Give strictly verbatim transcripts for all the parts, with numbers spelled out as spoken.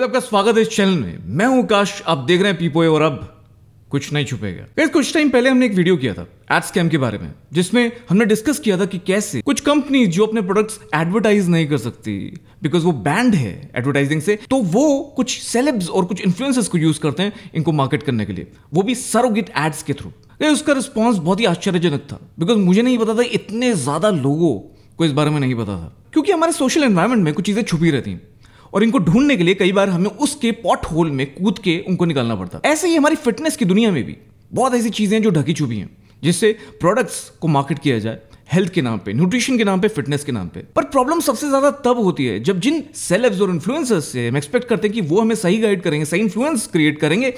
आपका स्वागत है इस चैनल में। मैं हूं आकाश, आप देख रहे हैं पीपोए और अब कुछ नहीं छुपेगा। कुछ टाइम पहले हमने एक वीडियो किया था एड स्कैम के बारे में, जिसमें हमने डिस्कस किया था कि कैसे कुछ कंपनी जो अपने प्रोडक्ट्स एडवर्टाइज नहीं कर सकती बिकॉज वो बैंड है एडवर्टाइजिंग से, तो वो कुछ सेलेब्स और कुछ इन्फ्लुएंसर्स को यूज करते हैं इनको मार्केट करने के लिए, वो भी सरोगेट एड्स के थ्रू। उसका रिस्पॉन्स बहुत ही आश्चर्यजनक था बिकॉज मुझे नहीं पता था, इतने ज्यादा लोगों को इस बारे में नहीं पता था, क्योंकि हमारे सोशल एनवायरमेंट में कुछ चीजें छुपी रहती हैं और इनको ढूंढने के लिए कई बार हमें उसके पॉट होल में कूद के उनको निकालना पड़ता है। ऐसे ही हमारी फिटनेस की दुनिया में भी बहुत ऐसी चीजें जो ढकी छुपी हैं, जिससे प्रोडक्ट्स को मार्केट किया जाए हेल्थ के नाम पे, न्यूट्रिशन के नाम पे, फिटनेस के नाम पे। पर प्रॉब्लम सबसे ज्यादा तब होती है जब जिन सेलेब्स और इन्फ्लुएंसर्स से हम एक्सपेक्ट करते हैं कि वो हमें सही गाइड करेंगे, सही इन्फ्लुएंस क्रिएट करेंगे,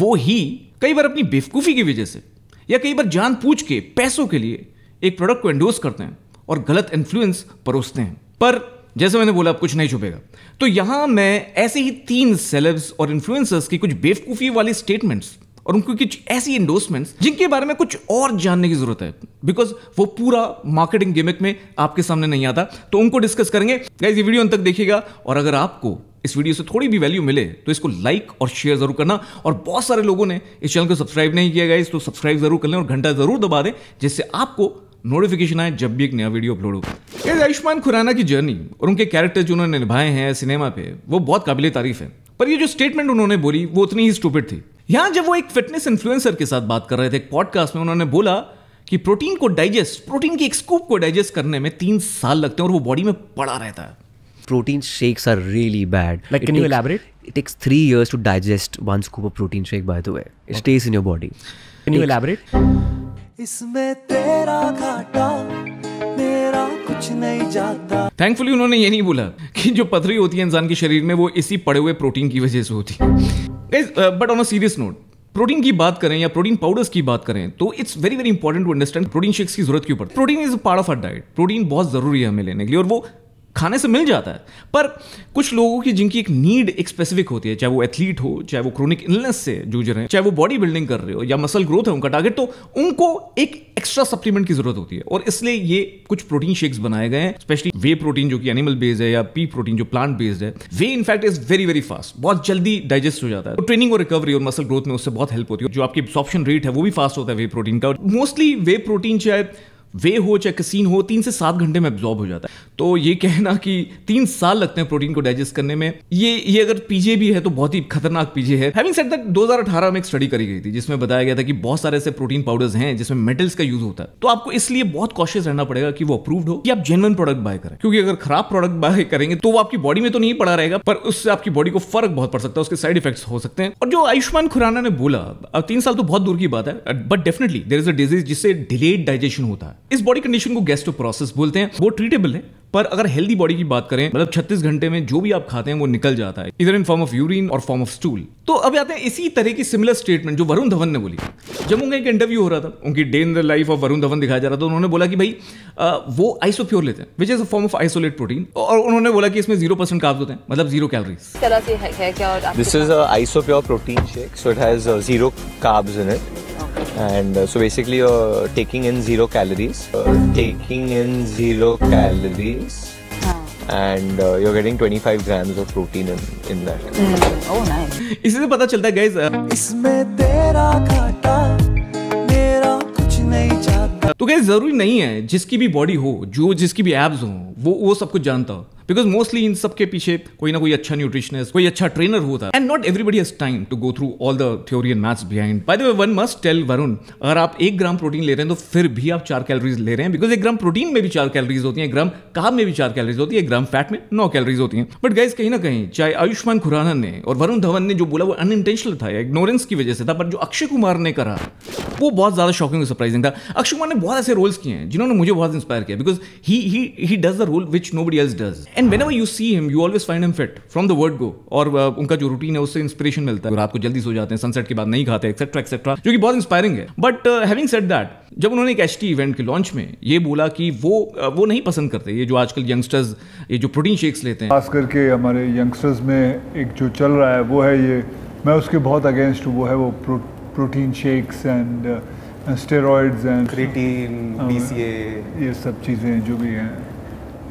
वो ही कई बार अपनी बेवकूफ़ी की वजह से या कई बार जान पूछ के पैसों के लिए एक प्रोडक्ट को एंडोर्स करते हैं और गलत इन्फ्लुएंस परोसते हैं। पर जैसे मैंने बोला, आप कुछ नहीं छुपेगा, तो यहां मैं ऐसे ही तीन सेलेब्स और इन्फ्लुएंसर्स की कुछ बेवकूफी वाली स्टेटमेंट्स और उनकी कुछ ऐसी एंडोर्समेंट्स जिनके बारे में कुछ और जानने की जरूरत है, बिकॉज वो पूरा मार्केटिंग गिमिक में आपके सामने नहीं आता, तो उनको डिस्कस करेंगे। गाइस, ये वीडियो अंत तक देखिएगा और अगर आपको इस वीडियो से थोड़ी भी वैल्यू मिले तो इसको लाइक और शेयर जरूर करना। और बहुत सारे लोगों ने इस चैनल को सब्सक्राइब नहीं किया गाइस, तो सब्सक्राइब जरूर कर लें और घंटा जरूर दबा दें, जिससे आपको नोटिफिकेशन आए जब भी एक नया वीडियो अपलोड हो। आयुष्मान खुराना की जर्नी और उनके कैरेक्टर जो उन्होंने निभाए हैं सिनेमा पे, वो बहुत काबिले तारीफ है, पर ये जो स्टेटमेंट उन्होंने बोली वो उतनी ही स्टूपिड थी। यहाँ जब वो एक फिटनेस इन्फ्लुएंसर के साथ बात कर रहे थे एक पॉडकास्ट में, उन्होंने बोला कि प्रोटीन को डाइजेस्ट, प्रोटीन की एक स्कूप को डाइजेस्ट करने में तीन साल लगते हैं और वो बॉडी में पड़ा रहता है। Protein shakes are really bad. Like, can you elaborate? It takes three years to digest one scoop of protein shake. By the way, it stays in your body. Can you elaborate? इसमें तेरा घाटा, मेरा कुछ नहीं जाता। Thankfully, उन्होंने ये नहीं बोला कि जो पथरी होती है इंसान के शरीर में वो इसी पड़े हुए प्रोटीन की वजह से होती है। Guys, but on a serious note, protein की बात करें या प्रोटीन पाउडर्स की बात करें तो it's very very important to understand protein shakes की जरूरत क्यों पड़ती है। Protein is a part of our diet, protein बहुत जरूरी है हमें लेने के लिए और वो खाने से मिल जाता है। पर कुछ लोगों की जिनकी एक नीड एक स्पेसिफिक होती है, चाहे वो एथलीट हो, चाहे वो क्रोनिक इलनेस से जूझ रहे हैं, चाहे वो बॉडी बिल्डिंग कर रहे हो या मसल ग्रोथ है उनका टारगेट, तो उनको एक एक्स्ट्रा सप्लीमेंट की जरूरत होती है और इसलिए ये कुछ प्रोटीन शेक्स बनाए गए हैं, स्पेशली वे प्रोटीन जो कि एनिमल बेस्ड है या पी प्रोटीन जो प्लांट बेस्ड है। Whey in fact is very very fast, बहुत जल्दी डाइजेस्ट हो जाता है, तो ट्रेनिंग और रिकवरी और मसल ग्रोथ में उससे बहुत हेल्प होती है। जो आपकी एब्सॉर्प्शन रेट है वो भी फास्ट होता है वे प्रोटीन का। मोस्टली वे प्रोटीन चाहे वे हो चाहे कैसीन हो, तीन से सात घंटे में एब्जॉर्ब हो जाता है। तो ये कहना कि तीन साल लगते हैं प्रोटीन को डाइजेस्ट करने में, ये ये अगर पीजे भी है तो बहुत ही खतरनाक पीजे है। हैविंग सेड दैट, दो हज़ार अठारह में एक स्टडी करी गई थी जिसमें बताया गया था कि बहुत सारे ऐसे प्रोटीन पाउडर्स हैं जिसमें मेटल्स का यूज होता है, तो आपको इसलिए बहुत कॉशियस रहना पड़ेगा कि वो अप्रूव्ड हो कि आप जेन्युइन प्रोडक्ट बाय करें, क्योंकि अगर खराब प्रोडक्ट बाय करेंगे तो वो आपकी बॉडी में तो नहीं पड़ा रहेगा पर उससे आपकी बॉडी को फर्क बहुत पड़ सकता है, उसके साइड इफेक्ट्स हो सकते हैं। और जो आयुष्मान खुराना ने बोला, अब तीन साल तो बहुत दूर की बात है, but definitely there is a disease जिससे डिलेड डाइजेशन होता है। इस बॉडी कंडीशन को गैस्ट्रोप्रोसेस बोलते हैं। वो ट्रीटेबल है, पर अगर हेल्दी बॉडी की बात करें मतलब छत्तीस घंटे में जो भी आप खाते हैं वो निकल जाता है, इधर इन फॉर्म ऑफ यूरिन और फॉर्म ऑफ स्टूल। तो अब आते हैं इसी तरह की सिमिलर स्टेटमेंट जो वरुण धवन ने बोली। जब उनका एक इंटरव्यू हो रहा था, उनकी day in the life of Varun Dhawan दिखाया जा रहा था, उन्होंने बोला कि भाई आ, वो आइसोप्योर लेते हैं which is a form of isolate protein, और उन्होंने बोला कि इसमें जीरो परसेंट कार्ब्स होते हैं, मतलब zero calories. This is a Isopure protein shake, so it has zero carbs in it. And uh, so basically, uh, taking in zero calories, uh, taking in zero calories, and uh, you're getting twenty-five grams of protein in in that. Mm. Oh, nice. इससे पता चलता है guys. इसमें तेरा घाटा, मेरा कुछ नहीं जाता. तो guys, जरूरी नहीं है जिसकी भी बॉडी हो, जो जिसकी भी एब्स हो, वो वो सब कुछ जानता हो. बिकॉज मोस्टली इन सबके पीछे कोई ना कोई अच्छा न्यूट्रिशनिस्ट, कोई अच्छा ट्रेनर होता है, and not everybody has time to go through all the theory and maths behind. By the way, one must tell Varun, अगर आप एक ग्राम प्रोटीन ले रहे हैं तो फिर भी आप चार कैलोरीज ले रहे हैं, बिकॉज एक ग्राम प्रोटीन में भी चार कैलोरीज होती है, एक ग्राम कार्ब में भी चार कैलोरीज होती है, एक ग्राम फैट में नौ कैलोरीज होती है। बट गाइज, कहीं ना कहीं चाहे आयुष्मान खुराना ने और वरुण धवन ने जो बोला वो अनइंटेंशनल था, इग्नोरेंस की वजह से था, पर जो अक्षय कुमार ने करा वो बहुत ज्यादा शॉकिंग और सरप्राइजिंग था। अक्षय कुमार ने बहुत ऐसे रोल्स किए हैं जिन्होंने मुझे बहुत इंस्पायर किया, because he he he does the role which nobody else does. And whenever you see him, you always find him fit from the word go. और uh, उनका जो रूटीन है उससे इंस्पिरेशन मिलता है। रात को जल्दी सो जाते हैं, सनसेट के बाद नहीं खाते, एक्सेट्रा एक्सेट्रा, जो कि बहुत इंस्पायरिंग है। बट हैविंग सेड दैट, जब उन्होंने एक एचटी इवेंट के लॉन्च में ये बोला कि वो uh, वो नहीं पसंद करते ये जो आजकल यंगस्टर्स ये जो प्रोटीन शेक्स लेते हैं, खास करके हमारे यंगस्टर्स में एक जो चल रहा है वो है ये, मैं उसके बहुत अगेंस्ट हूँ, वो है वो pro, protein shakes and steroids and creatine, BCA, ये सब चीज़ें जो भी हैं।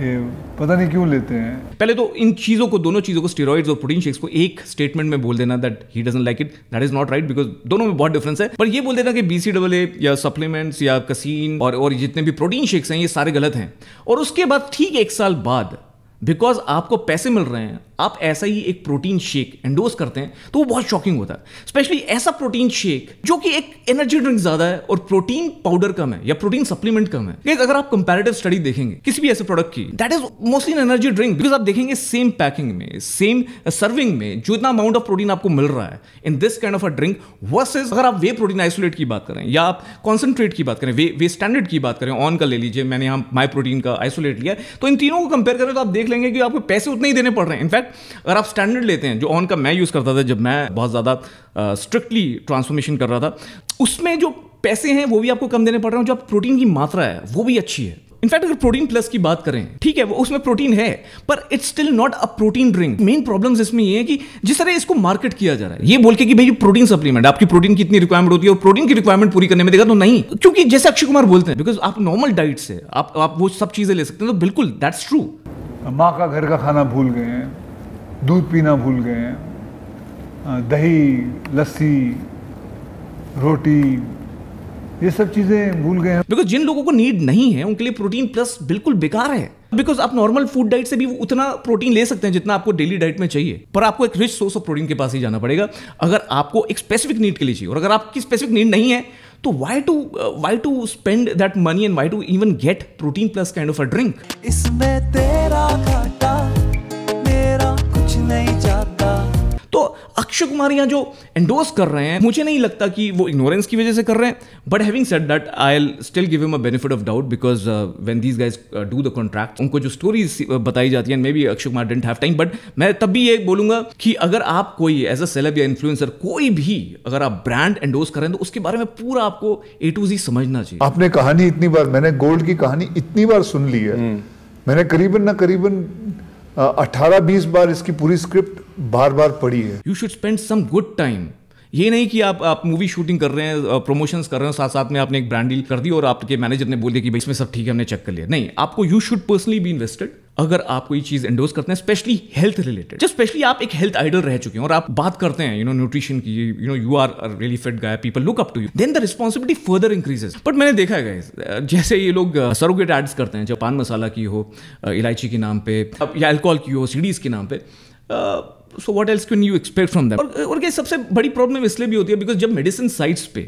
ये पता नहीं क्यों लेते हैं। पहले तो इन चीज़ों को, दोनों चीज़ों को, स्टेरॉइड्स और प्रोटीन शेक्स को एक स्टेटमेंट में बोल देना that he doesn't like it, that is not right, because दोनों में बहुत डिफरेंस है। पर ये बोल देना कि बीसीडब्ल्यूए या सप्लीमेंट्स या कसीन और, और जितने भी प्रोटीन शेक्स हैं ये सारे गलत हैं, और उसके बाद ठीक एक साल बाद बिकॉज आपको पैसे मिल रहे हैं आप ऐसा ही एक प्रोटीन शेक एंडोर्स करते हैं, तो वो बहुत शॉकिंग होता है। स्पेशली ऐसा प्रोटीन शेक जो कि एक एनर्जी ड्रिंक ज्यादा है और प्रोटीन पाउडर कम है या प्रोटीन सप्लीमेंट कम है। अगर आप कंपैरेटिव स्टडी देखेंगे किसी भी ऐसे प्रोडक्ट की, that is mostly an energy drink, because आप देखेंगे सेम पैकिंग में, सेम सर्विंग में जो इतना अमाउंट ऑफ प्रोटीन आपको मिल रहा है in this kind of a drink versus अगर आप वे प्रोटीन आइसोलेट की बात करें या आप कॉन्सेंट्रेट की बात करें, वे वे स्टैंडर्ड की बात करें, ऑन का ले लीजिए, मैंने यहाँ माई प्रोटीन का आइसोलेट लिया, तो इन तीनों को कंपेयर करें तो आप देख लेंगे कि आपको पैसे उतने ही देने पड़ रहे हैं। इनफैक्ट अगर आप स्टैंडर्ड लेते हैं जो ऑन का मैं यूज करता था जब मैं बहुत ज्यादा स्ट्रिक्टली ट्रांसफॉर्मेशन कर रहा था, उसमें जो पैसे हैं वो भी आपको कम देने पड़ रहे हैं, जो आप प्रोटीन की मात्रा है वो भी अच्छी है। इनफैक्ट अगर प्रोटीन प्लस की बात करें, ठीक है वो उसमें प्रोटीन है पर it's still not a protein drink. Main problems इसमें ये है कि जिस तरह इसको मार्केट किया जा रहा है ये बोल के कि भाई प्रोटीन सप्लीमेंट, आपकी प्रोटीन की इतनी रिक्वायरमेंट होती है और प्रोटीन की रिक्वायरमेंट पूरी करने में देखा तो नहीं, क्योंकि जैसे अक्षय कुमार बोलते हैं बिकॉज आप नॉर्मल डाइट से आप, आप वो सब चीजें ले सकते हैं। तो बिल्कुल दैट्स ट्रू। माँ का घर का खाना भूल गए हैं, दूध पीना भूल गए हैं, दही, लस्सी, रोटी, ये सब चीज़ें भूल गए हैं। बिकॉज जिन लोगों को नीड नहीं है उनके लिए प्रोटीन प्लस बिल्कुल बेकार है, बिकॉज आप नॉर्मल फूड डाइट से भी उतना प्रोटीन ले सकते हैं जितना आपको डेली डाइट में चाहिए, पर आपको एक रिच सोर्स ऑफ प्रोटीन के पास ही जाना पड़ेगा अगर आपको एक स्पेसिफिक नीड के लिए चाहिए। और अगर आपकी स्पेसिफिक नीड नहीं है तो why to why to spend that money and why to even get protein plus kind of a drink. इसमें तेरा घाटा मेरा कुछ नहीं जाता। तो अक्षय कुमार यहाँ जो एंडोर्स कर रहे हैं मुझे नहीं लगता कि वो इग्नोरेंस की वजह से कर रहे हैं, but having said that I will still give him a benefit of doubt because when these guys do the contract उनको जो स्टोरीज बताई जाती है, maybe Akshay Kumar didn't have time, but मैं तब भी ये बोलूंगा कि अगर आप कोई एज अ सेलेब या इन्फ्लुएंसर कोई भी अगर आप ब्रांड एंडोर्स करें तो उसके बारे में पूरा आपको ए टू जी समझना चाहिए। आपने कहानी इतनी बार, मैंने गोल्ड की कहानी इतनी बार सुन ली है, मैंने करीबन ना करीबन अठारह बीस बार इसकी पूरी स्क्रिप्ट बार बार पढ़ी है। You should spend some good time. ये नहीं कि आप आप मूवी शूटिंग कर रहे हैं, प्रमोशंस कर रहे हैं, साथ साथ में आपने एक ब्रांड डील कर दी और आपके मैनेजर ने बोल दिया कि भाई इसमें सब ठीक है हमने चेक कर लिया। नहीं, आपको you should personally be invested अगर आप कोई चीज एंडोर्स करते हैं, स्पेशली हेल्थ रिलेटेड। जब स्पेशली आप एक हेल्थ आइडल रह चुके हैं और आप बात करते हैं यू नो न्यूट्रिशन की, you know you are really fit guy, people look up to you, then the responsibility further increases. But मैंने देखा है गाइस जैसे ये लोग सरोगेट एड्स करते हैं, जो पान मसाला की हो, इलायची के नाम पे, या अल्कोहल की हो, सीडीज के नाम पे, so what else can you expect from them. और, और सबसे बड़ी प्रॉब्लम इसलिए भी होती है बिकॉज जब मेडिसिन साइट्स पे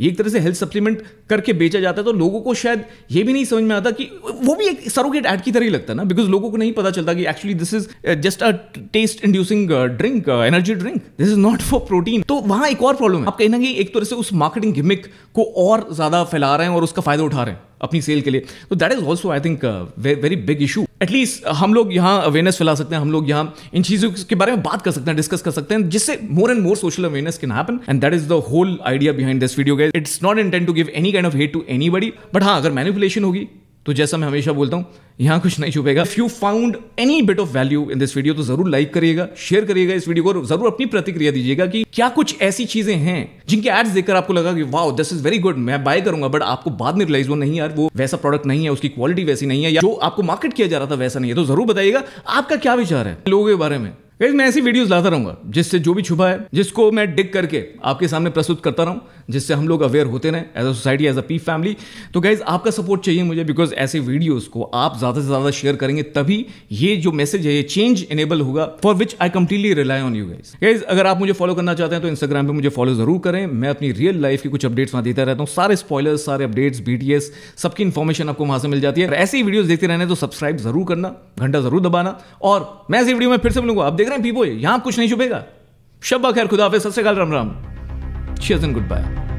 ये एक तरह से हेल्थ सप्लीमेंट करके बेचा जाता है तो लोगों को शायद ये भी नहीं समझ में आता कि वो भी एक सरोगेट ऐड की तरह ही लगता है ना, बिकॉज लोगों को नहीं पता चलता कि actually this is just a taste inducing drink, energy drink, this is not for protein. तो वहाँ एक और प्रॉब्लम है, आप कहीं ना कहीं एक तरह से उस मार्केटिंग गिमिक को और ज्यादा फैला रहे हैं और उसका फायदा उठा रहे हैं अपनी सेल के लिए। तो that is also I think very big issue. At least हम लोग यहाँ अवेयरनेस फैला सकते हैं, हम लोग यहाँ इन चीज़ों के बारे में बात कर सकते हैं, डिस्कस कर सकते हैं, जिससे more and more social awareness can happen, and that is the whole idea behind this video guys. It's not intent to give any kind of hate to anybody, but हाँ अगर मैनिपुलेशन होगी तो जैसा मैं हमेशा बोलता हूँ यहाँ कुछ नहीं छुपेगा। If you found any bit of value in this video तो जरूर लाइक करिएगा, शेयर करिएगा इस वीडियो को और जरूर अपनी प्रतिक्रिया दीजिएगा कि क्या कुछ ऐसी चीजें हैं जिनके एड्स देखकर आपको लगा कि wow this is very good, मैं बाय करूंगा, बट आपको बाद में रियलाइज हुआ नहीं यार वो वैसा प्रोडक्ट नहीं है, उसकी क्वालिटी वैसी नहीं है, या जो आपको मार्केट किया जा रहा था वैसा नहीं है। तो जरूर बताइएगा आपका क्या विचार है लोगों के बारे में। मैं ऐसी वीडियोस लाता रहूंगा जिससे जो भी छुपा है, जिसको मैं डिग करके आपके सामने प्रस्तुत करता रहूं, जिससे हम लोग अवेयर होते रहें as a society, as a P family. तो गाइज आपका सपोर्ट चाहिए मुझे, बिकॉज ऐसे वीडियोस को आप ज़्यादा से ज़्यादा शेयर करेंगे तभी ये जो मैसेज है ये चेंज इनेबल होगा, for which I completely rely on you guys. Guys अगर आप मुझे फॉलो करना चाहते हैं तो इंस्टाग्राम पर मुझे फॉलो जरूर करें, मैं अपनी रियल लाइफ की कुछ अपडेट्स वहाँ देता रहता हूँ, सारे स्पॉयलर्स, सारे अपडेट्स, बीटीएस, सबकी इन्फॉर्मेशन आपको वहाँ से मिल जाती है। और ऐसी वीडियोज़ देखते रहने तो सब्सक्राइब जरूर करना, घंटा जरूर दबाना, और मैं ऐसी वीडियो में फिर से मिलूंगा। आप पीपोये, यहां कुछ नहीं छुपेगा। शब्बा खैर, खुदा हाफिज़, सत श्री अकाल, राम राम, चीयर्स एंड गुड बाय।